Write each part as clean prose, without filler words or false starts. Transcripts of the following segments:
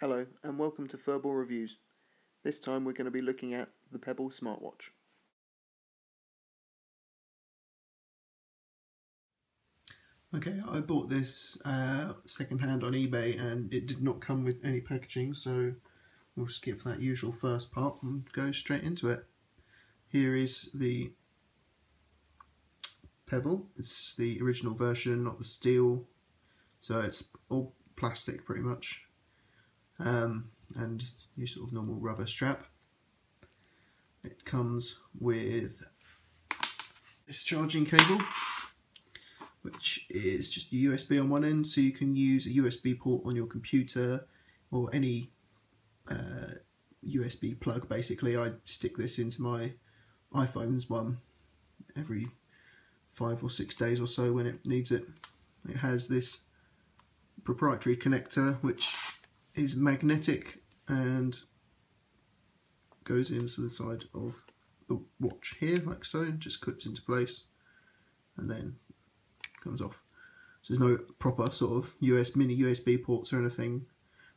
Hello and welcome to Furball Reviews. This time we're going to be looking at the Pebble smartwatch. Okay, I bought this secondhand on eBay and it did not come with any packaging, so we'll skip that usual first part and go straight into it. Here is the Pebble. It's the original version, not the steel, so it's all plastic pretty much. And your sort of normal rubber strap. It comes with this charging cable, which is just a USB on one end, so you can use a USB port on your computer or any USB plug basically. I stick this into my iPhone's one every 5 or 6 days or so when it needs it. It has this proprietary connector which is magnetic and goes into the side of the watch here, like so, just clips into place and then comes off. So there's no proper sort of mini USB ports or anything,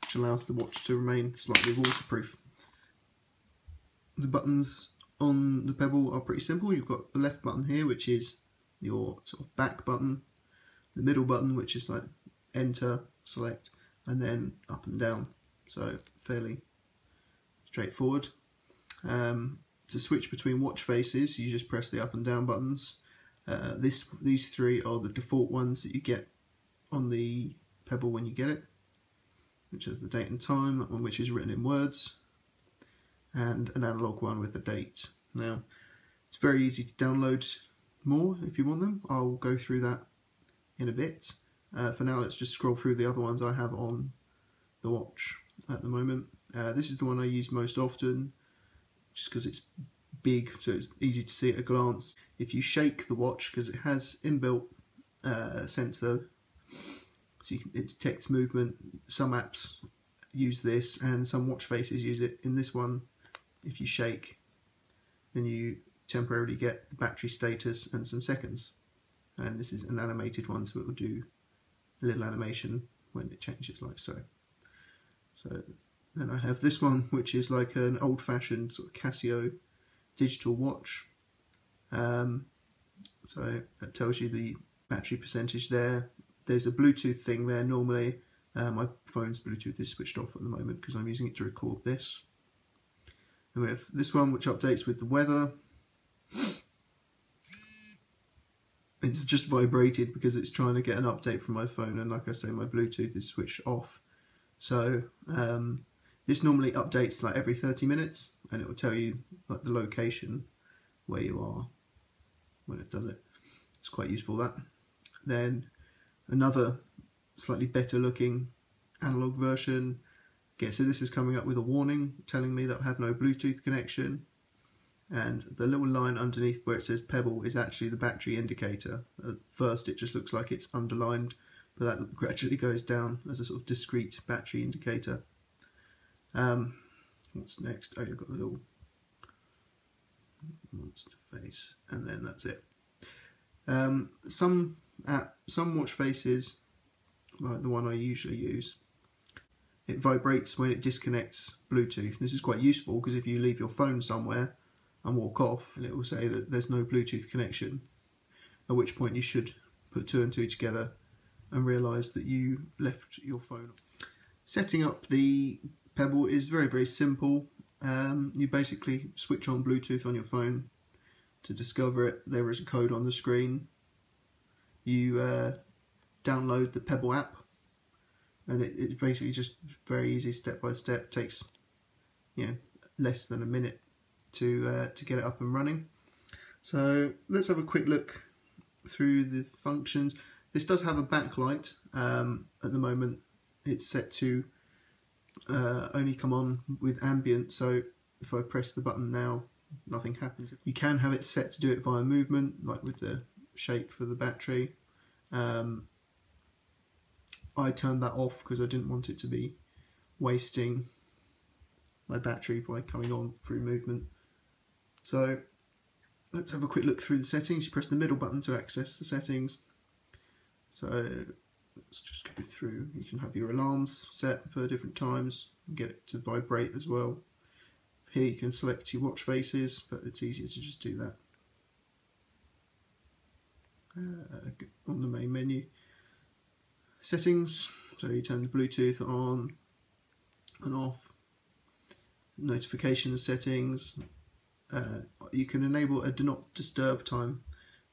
which allows the watch to remain slightly waterproof. The buttons on the Pebble are pretty simple. You've got the left button here, which is your sort of back button, the middle button, which is like enter, select, and then up and down, so fairly straightforward. To switch between watch faces, you just press the up and down buttons. These three are the default ones that you get on the Pebble when you get it, which has the date and time, that one which is written in words, and an analog one with the date. Now, it's very easy to download more if you want them. I'll go through that in a bit. For now, let's just scroll through the other ones I have on the watch at the moment. This is the one I use most often, just because it's big, so it's easy to see at a glance. If you shake the watch, because it has inbuilt sensor, so you can, it detects movement. Some apps use this, and some watch faces use it. In this one, if you shake, then you temporarily get the battery status and some seconds. And this is an animated one, so it will do a little animation when it changes, like so. So then I have this one, which is like an old-fashioned sort of Casio digital watch. So that tells you the battery percentage there. There's a Bluetooth thing there normally. My phone's Bluetooth is switched off at the moment because I'm using it to record this. And we have this one, which updates with the weather. It's just vibrated because it's trying to get an update from my phone, and like I say, my Bluetooth is switched off. So this normally updates like every 30 minutes, and it will tell you like the location where you are when it does it. It's quite useful, that. Then another slightly better looking analog version. Okay, so this is coming up with a warning telling me that I have no Bluetooth connection. And the little line underneath where it says Pebble is actually the battery indicator. At first it just looks like it's underlined, but that gradually goes down as a sort of discrete battery indicator. What's next? Oh, you've got the little monster face, and then that's it. Some watch faces, like the one I usually use, it vibrates when it disconnects Bluetooth. This is quite useful because if you leave your phone somewhere and walk off, and it will say that there's no Bluetooth connection, at which point you should put two and two together and realise that you left your phone. Setting up the Pebble is very, very simple. You basically switch on Bluetooth on your phone to discover it. There is a code on the screen. You download the Pebble app, and it's basically just very easy, step by step. Takes, you know, less than a minute to get it up and running. So let's have a quick look through the functions. This does have a backlight. At the moment it's set to only come on with ambient, so if I press the button now, nothing happens. You can have it set to do it via movement, like with the shake for the battery. I turned that off because I didn't want it to be wasting my battery by coming on through movement. So let's have a quick look through the settings. You press the middle button to access the settings. So Let's just go through. You can have your alarms set for different times and get it to vibrate as well. Here you can select your watch faces, but it's easier to just do that on the main menu. Settings, so you turn the Bluetooth on and off. Notification settings, you can enable a do not disturb time,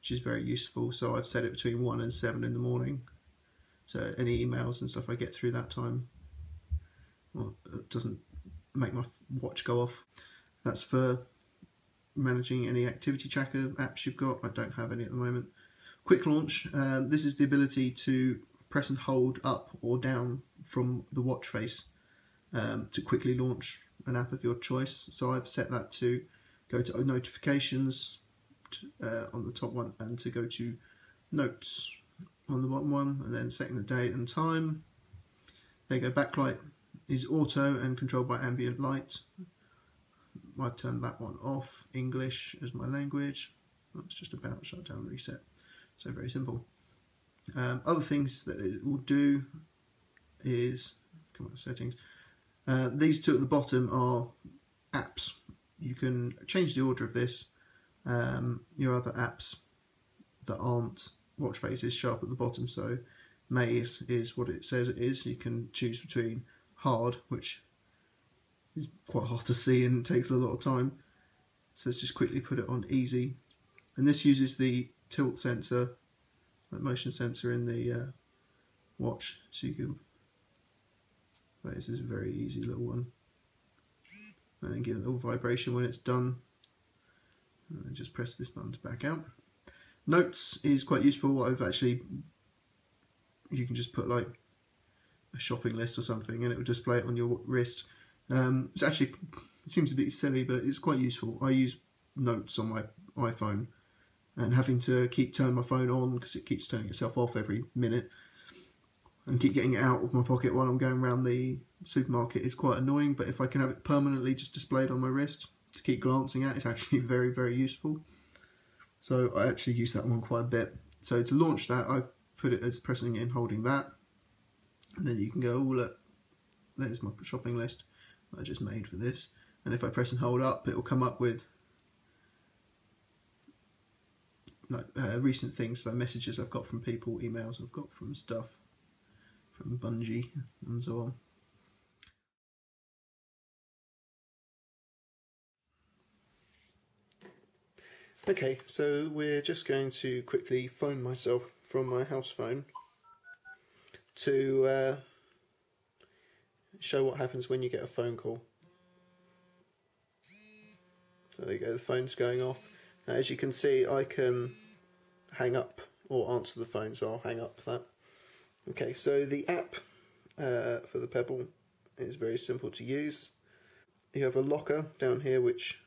which is very useful. So I've set it between 1 and 7 in the morning, so any emails and stuff I get through that time, well, it doesn't make my watch go off. That's for managing any activity tracker apps you've got. I don't have any at the moment. Quick launch, this is the ability to press and hold up or down from the watch face to quickly launch an app of your choice. So I've set that to go to notifications on the top one, and to go to notes on the bottom one, and then setting the date and time. There you go. Backlight is auto and controlled by ambient light. I've turned that one off. English is my language. That's just about shutdown reset. So very simple. Other things that it will do is, come on, settings. These two at the bottom are apps. You can change the order of this. Your other apps that aren't watch faces show up at the bottom. So Maze is what it says it is. You can choose between hard, which is quite hard to see and takes a lot of time. So let's just quickly put it on easy. And this uses the tilt sensor, the motion sensor in the watch. So you can, this is a very easy little one. And then give it a little vibration when it's done. And then just press this button to back out. Notes is quite useful. I've actually, you can just put like a shopping list or something and it will display it on your wrist. It's actually, it seems a bit silly, but it's quite useful. I use notes on my iPhone, and having to keep turning my phone on because it keeps turning itself off every minute, and keep getting it out of my pocket while I'm going around the supermarket is quite annoying. But if I can have it permanently just displayed on my wrist to keep glancing at, it's actually very, very useful. So I actually use that one quite a bit. So to launch that, I've put it as pressing and holding that. And then you can go, oh look, there's my shopping list that I just made for this. And if I press and hold up, it will come up with like recent things, so messages I've got from people, emails I've got from stuff, from Bungie and so on. Okay, so we're just going to quickly phone myself from my house phone to show what happens when you get a phone call. So there you go, the phone's going off. Now, as you can see, I can hang up or answer the phone, so I'll hang up that. Okay, so the app for the Pebble is very simple to use. You have a locker down here, which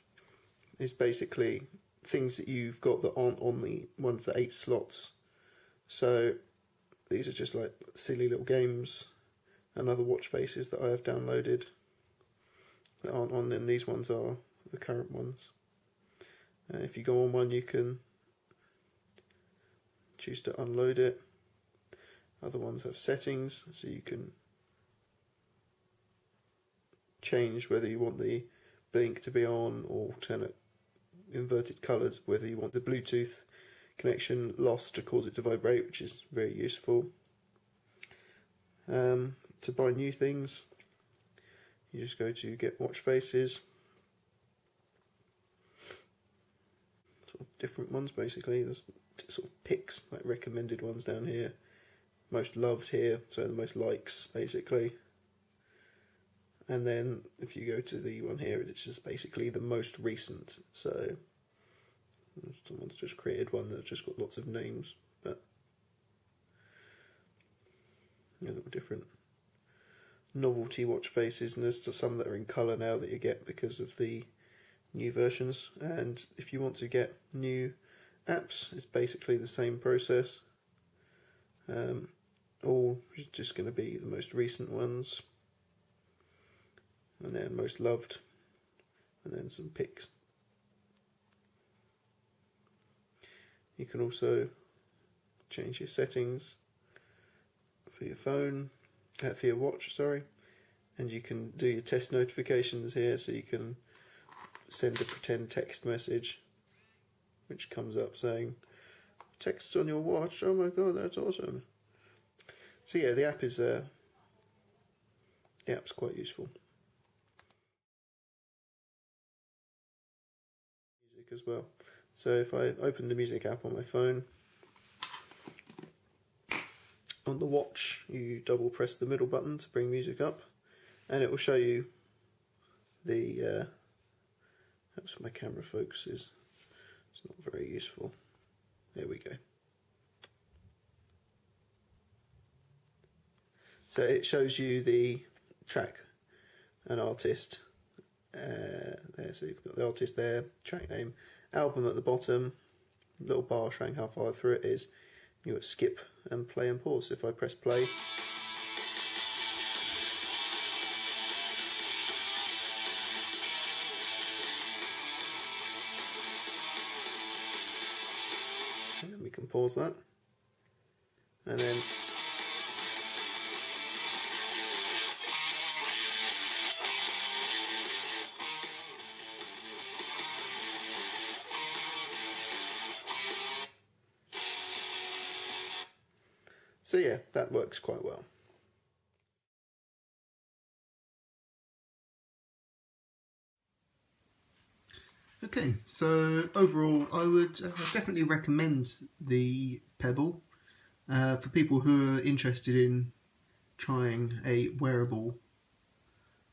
is basically things that you've got that aren't on the one of the 8 slots. So these are just like silly little games and other watch faces that I have downloaded that aren't on, and these ones are the current ones. If you go on one, you can choose to unload it. Other ones have settings, so you can change whether you want the blink to be on or alternate inverted colours, whether you want the Bluetooth connection lost to cause it to vibrate, which is very useful. To buy new things, you just go to get watch faces, sort of different ones basically. There's sort of picks, like recommended ones down here. Most loved here, so the most likes basically. And then if you go to the one here, it's just basically the most recent. So someone's just created one that's just got lots of names, but there's all different novelty watch faces, and there's some that are in colour now that you get because of the new versions. And if you want to get new apps, it's basically the same process. All just going to be the most recent ones, and then most loved, and then some picks. You can also change your settings for your phone, for your watch, sorry, and you can do your test notifications here, so you can send a pretend text message which comes up saying text on your watch, oh my god, that's awesome. So yeah, the app is the app's quite useful. Music as well. So if I open the music app on my phone, on the watch you double press the middle button to bring music up, and it will show you the that's where my camera focuses. It's not very useful. There we go. So it shows you the track and artist there, so you've got the artist there, track name, album at the bottom, little bar showing how far through it is. You would skip and play and pause. So if I press play, and then we can pause that, and then so yeah, that works quite well. Okay, so overall I would definitely recommend the Pebble for people who are interested in trying a wearable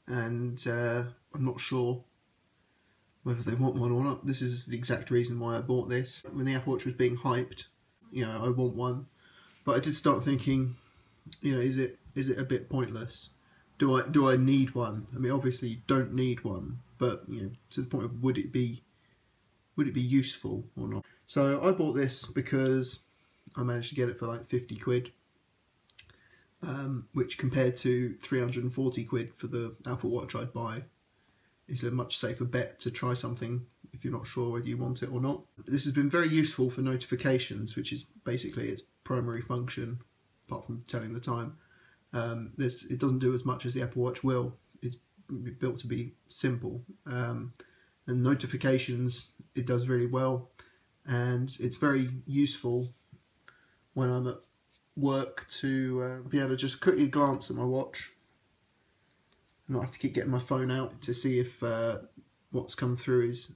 and I'm not sure whether they want one or not. This is the exact reason why I bought this. When the Apple Watch was being hyped, you know, I want one. But I did start thinking, you know, is it a bit pointless? Do I need one? I mean, obviously you don't need one, but you know, to the point of would it be useful or not? So I bought this because I managed to get it for like 50 quid, which compared to 340 quid for the Apple Watch I'd buy, is a much safer bet to try something if you're not sure whether you want it or not. This has been very useful for notifications, which is basically its primary function, apart from telling the time. It doesn't do as much as the Apple Watch will. It's built to be simple. And notifications, it does really well. And it's very useful when I'm at work to be able to just quickly glance at my watch. I don't have to keep getting my phone out to see if what's come through is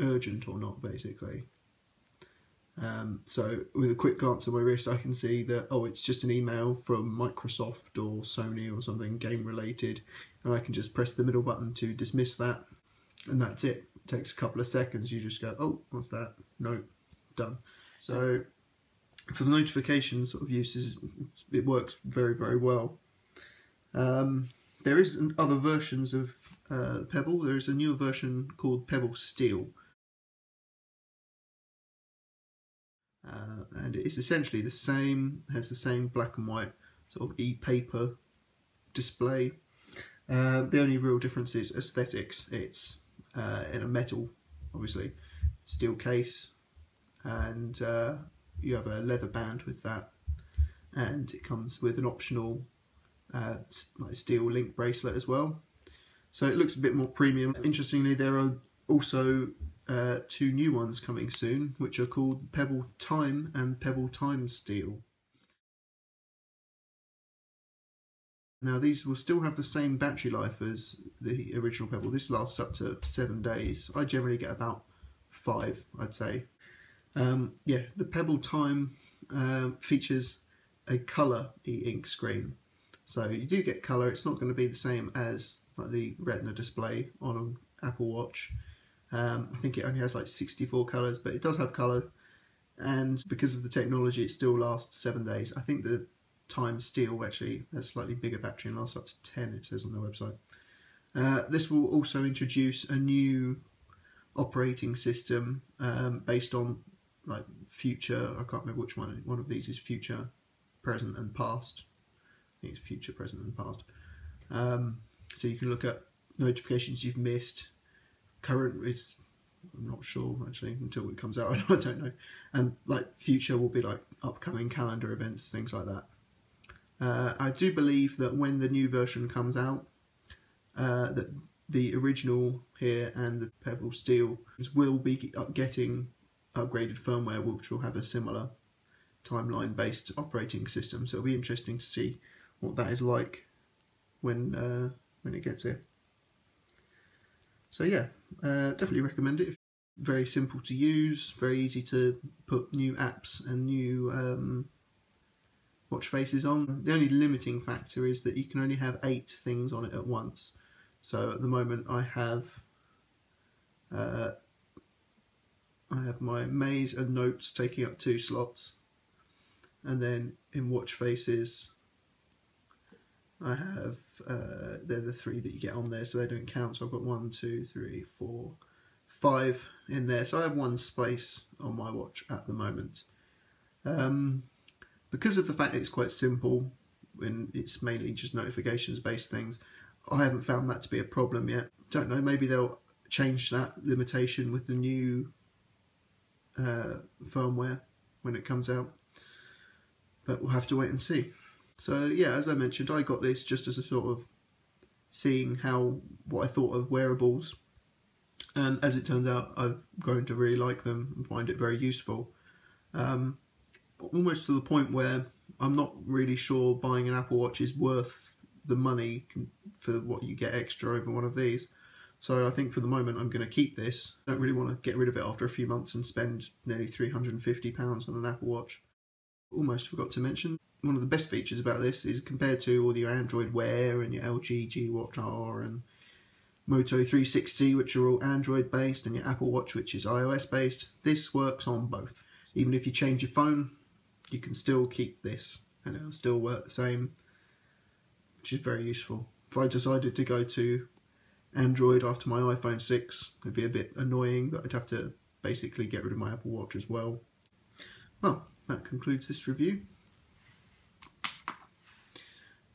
urgent or not, basically. So with a quick glance at my wrist, I can see that, oh, it's just an email from Microsoft or Sony or something game related, and I can just press the middle button to dismiss that, and that's it. It takes a couple of seconds. You just go, oh, what's that? No, done. So for the notification sort of uses, it works very, very well. There is other versions of Pebble. There is a newer version called Pebble Steel. And it's essentially the same, has the same black and white sort of e-paper display. The only real difference is aesthetics. It's in a metal, obviously, steel case, and you have a leather band with that, and it comes with an optional like steel link bracelet as well. So it looks a bit more premium. Interestingly, there are also two new ones coming soon, which are called Pebble Time and Pebble Time Steel. Now these will still have the same battery life as the original Pebble. This lasts up to 7 days. I generally get about 5, I'd say. Yeah, the Pebble Time features a colour e-ink screen. So you do get colour. It's not going to be the same as like the Retina display on an Apple Watch. I think it only has like 64 colours, but it does have colour, and because of the technology it still lasts 7 days. I think the Time Steel actually has slightly bigger battery and lasts up to 10, it says on their website. This will also introduce a new operating system based on like future, I can't remember which one of these is future, present and past. I think it's future, present and past. So you can look at notifications you've missed. Current is, I'm not sure actually until it comes out, I don't know. And like future will be like upcoming calendar events, things like that. I do believe that when the new version comes out, that the original here and the Pebble Steel will be getting upgraded firmware, which will have a similar timeline based operating system, so it'll be interesting to see what that is like when it gets here. So yeah, definitely recommend it. Very simple to use, very easy to put new apps and new watch faces on. The only limiting factor is that you can only have 8 things on it at once. So at the moment I have my maze and notes taking up 2 slots, and then in watch faces I have they're the 3 that you get on there, so they don't count. So I've got 1, 2, 3, 4, 5 in there, so I have 1 space on my watch at the moment. Because of the fact that it's quite simple and it's mainly just notifications based things, I haven't found that to be a problem yet. Don't know, maybe they'll change that limitation with the new firmware when it comes out, but we'll have to wait and see. So yeah, as I mentioned, I got this just as a sort of seeing how what I thought of wearables, and as it turns out I've grown to really like them and find it very useful, almost to the point where I'm not really sure buying an Apple Watch is worth the money for what you get extra over one of these. So I think for the moment I'm going to keep this. I don't really want to get rid of it after a few months and spend nearly £350 on an Apple Watch. Almost forgot to mention, one of the best features about this is compared to all your Android Wear and your LG G Watch R and Moto 360, which are all Android based, and your Apple Watch, which is iOS based, this works on both. Even if you change your phone, you can still keep this and it'll still work the same, which is very useful. If I decided to go to Android after my iPhone 6, it'd be a bit annoying that I'd have to basically get rid of my Apple Watch as well. Well, that concludes this review.